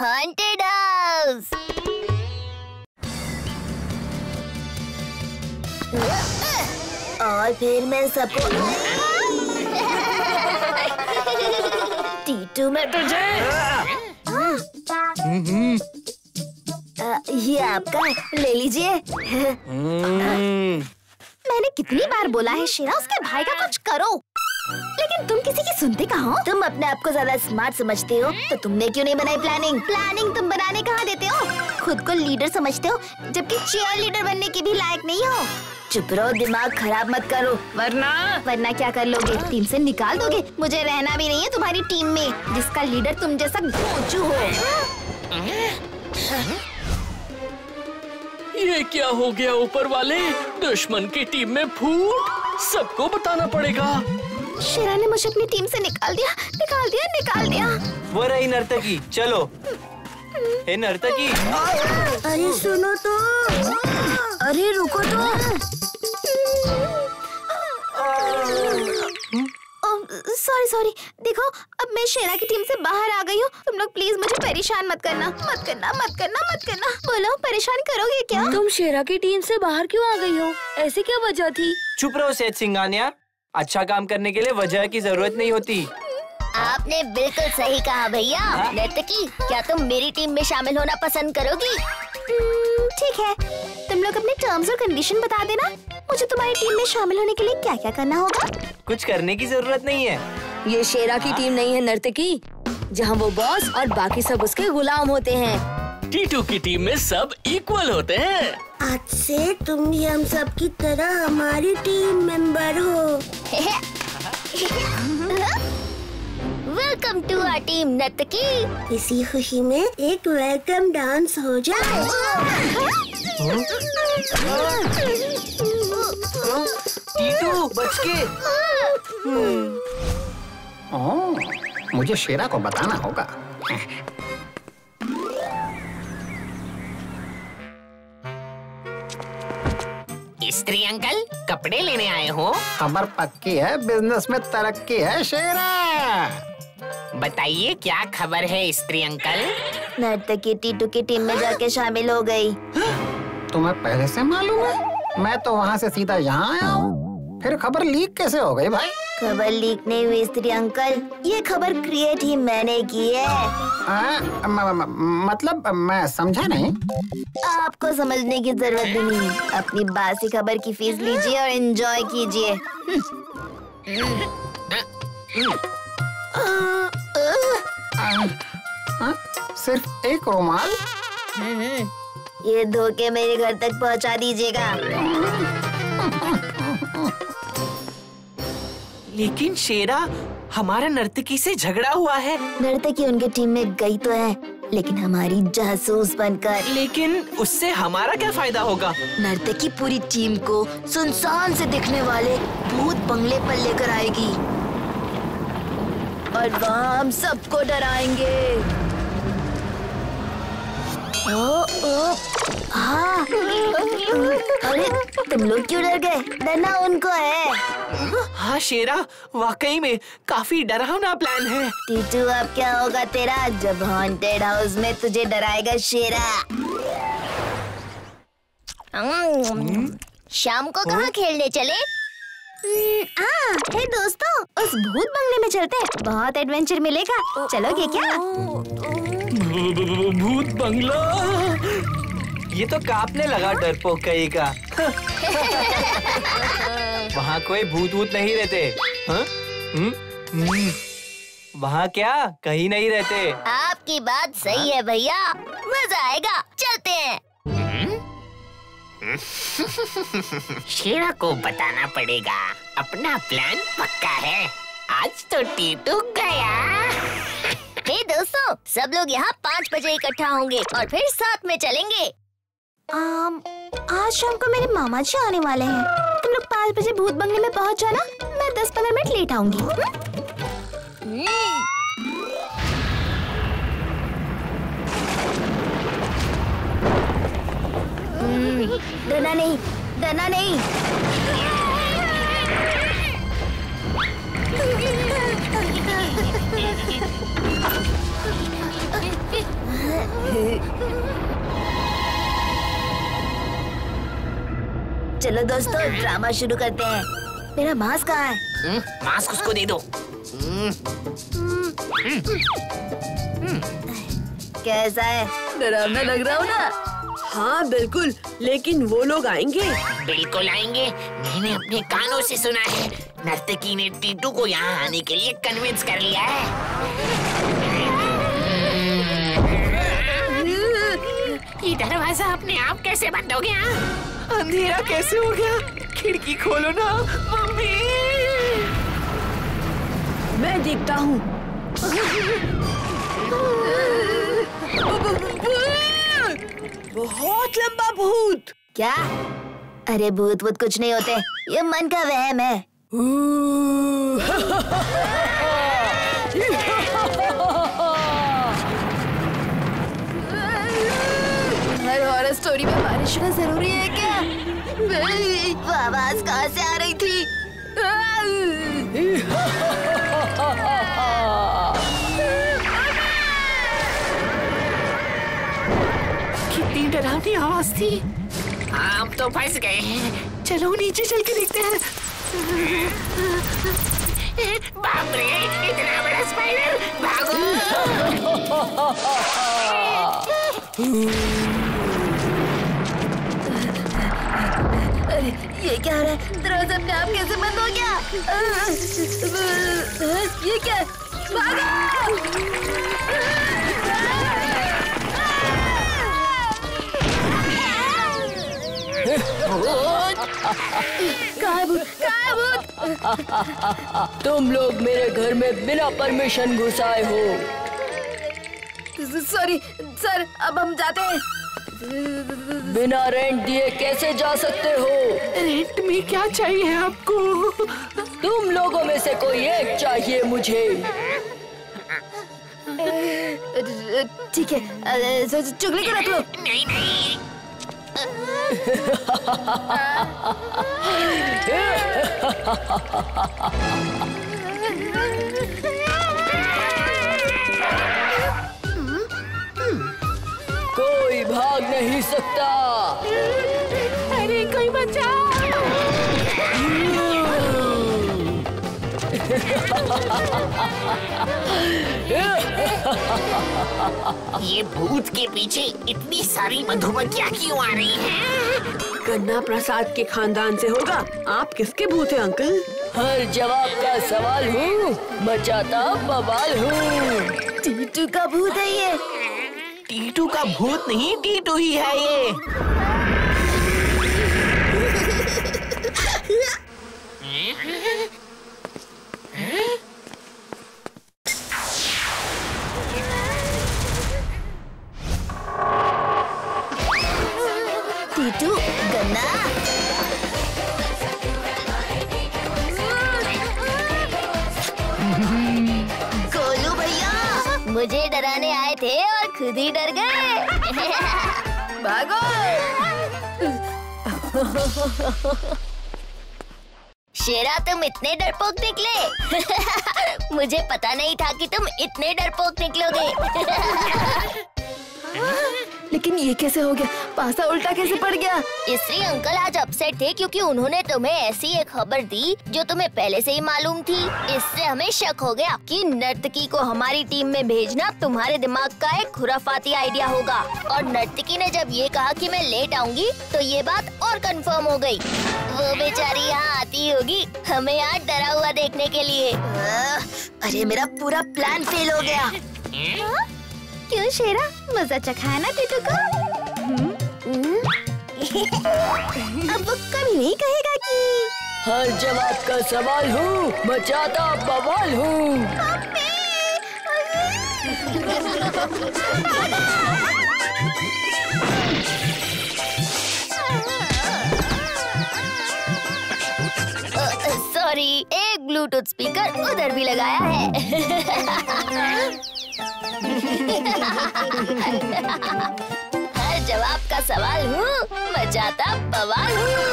haunted house. और फिर मैं सबको टीटू में तुझे ये आपका ले लीजिए। मैंने कितनी बार बोला है शेरा उसके भाई का कुछ करो, लेकिन तुम किसी की सुनते कहाँ हो? तुम अपने आप को ज्यादा स्मार्ट समझते हो तो तुमने क्यों नहीं बनाई प्लानिंग? प्लानिंग तुम बनाने कहाँ देते हो? खुद को लीडर समझते हो जबकि चीयर लीडर बनने के भी लायक नहीं हो। चुप रहो, दिमाग खराब मत करो, वरना क्या कर लोगे? टीम से निकाल दोगे। मुझे रहना भी नहीं है तुम्हारी टीम में जिसका लीडर तुम जैसा गोचू हो। ये क्या हो गया ऊपर वाले? दुश्मन की टीम में फूट, सबको बताना पड़ेगा। शेरा ने मुझे अपनी टीम से निकाल दिया। वो रही नर्तकी, चलो। ए नर्तकी, अरे सुनो तो, अरे रुको तो। सॉरी, देखो अब मैं शेरा की टीम से बाहर आ गई हूँ। तुम लोग प्लीज मुझे परेशान मत करना। बोलो, परेशान करोगे क्या? तुम शेरा की टीम से बाहर क्यों आ गई हो? ऐसी क्या वजह थी? चुप रहो सेठ सिंघानिया, अच्छा काम करने के लिए वजह की जरूरत नहीं होती। आपने बिल्कुल सही कहा भैया। नर्तकी, क्या तुम मेरी टीम में शामिल होना पसंद करोगी? ठीक है, तुम लोग अपने टर्म्स और कंडीशन बता देना। मुझे तुम्हारी टीम में शामिल होने के लिए क्या क्या करना होगा? कुछ करने की जरूरत नहीं है। ये शेरा की टीम नहीं है नर्तकी, जहाँ वो बॉस और बाकी सब उसके गुलाम होते हैं। टीटू की टीम में सब इक्वल होते हैं। आज से तुम भी हम सब की तरह हमारी टीम मेंबर हो। Welcome to our team Nartaki. इसी खुशी में एक वेलकम डांस हो जाए। टीटू बच के। मुझे शेरा को बताना होगा। स्त्री अंकल, कपड़े लेने आए हो? खबर पक्की है, बिजनेस में तरक्की है शेरा। बताइए क्या खबर है स्त्री अंकल? नर्तकी टीटू की टीम में जाके शामिल हो गई। तुम्हें पहले से मालूम है? मैं तो वहाँ से सीधा यहाँ आया हूँ, फिर खबर लीक कैसे हो गई भाई? खबर लीक नहीं हुई स्त्री अंकल, ये खबर क्रिएट ही मैंने की है। मतलब मैं समझा नहीं। आपको समझने की जरूरत भी नहीं है। अपनी बासी खबर की फीस लीजिए और एंजॉय कीजिए। सिर्फ एक रुमाल? ये धोखे मेरे घर तक पहुंचा दीजिएगा। लेकिन शेरा, हमारा नर्तकी से झगड़ा हुआ है। नर्तकी उनके टीम में गई तो है, लेकिन हमारी जासूस बनकर। लेकिन उससे हमारा क्या फायदा होगा? नर्तकी पूरी टीम को सुनसान से दिखने वाले भूत बंगले पर लेकर आएगी और वहाँ हम सबको डराएंगे। ओ, हाँ। अरे तुम लोग क्यों डर गए? डरना उनको है। हाँ शेरा, वाकई में काफी डरावना प्लान है। टीटू, अब क्या होगा तेरा जब हॉन्टेड हाउस में तुझे डराएगा शेरा? शाम को कहाँ खेलने चले? हे दोस्तों, उस भूत बंगले में चलते हैं, बहुत एडवेंचर मिलेगा। चलोगे क्या? भूत बंगला, ये तो कांपने लगा डरपोक कहीं का। वहाँ कोई भूत भूत नहीं रहते। वहाँ क्या कहीं नहीं रहते। आपकी बात सही है भैया, मजा आएगा, चलते हैं। शेरा को बताना पड़ेगा, अपना प्लान पक्का है। आज तो टीटू गया। हे दोस्तों, सब लोग यहाँ 5 बजे इकट्ठा होंगे और फिर साथ में चलेंगे। आज शाम को मेरे मामा जी आने वाले हैं। तुम लोग 5 बजे भूत बंगले में पहुँच जाना, मैं 10-15 मिनट लेट आऊंगी। डरना नहीं। चलो दोस्तों ड्रामा शुरू करते हैं। मेरा मास्क कहाँ है? मास्क उसको दे दो। कैसा है? डरावना लग रहा हो ना? हाँ बिल्कुल, लेकिन वो लोग आएंगे। बिल्कुल आएंगे, मैंने अपने कानों से सुना है। नर्तकी ने टीटू को यहाँ आने के लिए कन्विंस कर लिया है। ये दरवाजा अपने आप कैसे बंद हो गया? अंधेरा कैसे हो गया? खिड़की खोलो ना मम्मी। मैं देखता हूँ। बहुत लंबा भूत। क्या? अरे भूत भूत कुछ नहीं होते, ये मन का वहम है। हर हॉरर स्टोरी में बारिश होना जरूरी है क्या? वो आवाज कहाँ से आ रही थी? कितनी डरावनी आवाज थी। आप तो फंस गए हैं, चलो नीचे चल के देखते हैं। बाप रे, इतना बड़ा स्पाइडर! भागो! ये क्या है? दरवाजा अपने आप कैसे बंद हो गया? ये क्या? भागो! काबू! तुम लोग मेरे घर में बिना परमिशन घुस आए हो। सॉरी सर, अब हम जाते हैं। बिना रेंट दिए कैसे जा सकते हो? रेंट में क्या चाहिए आपको? तुम लोगों में से कोई एक चाहिए मुझे। ठीक है, चुगली के रख लो। नहीं नहीं। कोई भाग नहीं सकता। अरे कोई बचाओ! ये भूत के पीछे इतनी सारी मधुमक्खियाँ क्यों आ रही हैं? गन्ना प्रसाद के खानदान से होगा। आप किसके भूत हैं अंकल? हर जवाब का सवाल हूँ, मचाता बवाल हूँ। टीटू का भूत है ये। टीटू का भूत नहीं, टीटू ही है ये। टीटू गन्ना। गोलू भैया मुझे डराने आए थे और खुद ही डर गए। भागो! शेरा, तुम इतने डरपोक निकले। मुझे पता नहीं था कि तुम इतने डरपोक निकलोगे। लेकिन ये कैसे हो गया? पासा उल्टा कैसे पड़ गया? इसलिए अंकल आज अपसेट थे क्योंकि उन्होंने तुम्हें ऐसी एक खबर दी जो तुम्हें पहले से ही मालूम थी। इससे हमें शक हो गया कि नर्तकी को हमारी टीम में भेजना तुम्हारे दिमाग का एक खुराफाती आइडिया होगा। और नर्तकी ने जब ये कहा कि मैं लेट आऊंगी तो ये बात और कंफर्म हो गई। वो बेचारी यहाँ आती होगी हमें यहाँ डरा हुआ देखने के लिए। अरे मेरा पूरा प्लान फेल हो गया। क्यों शेरा, मजा चखाया ना टीटू को? अब वो कभी नहीं कहेगा कि हर जवाब का सवाल हूँ, मचाता बवाल हूँ। सॉरी, एक ब्लूटूथ स्पीकर उधर भी लगाया है। हर जवाब का सवाल हूँ, मचाता बवाल हूँ।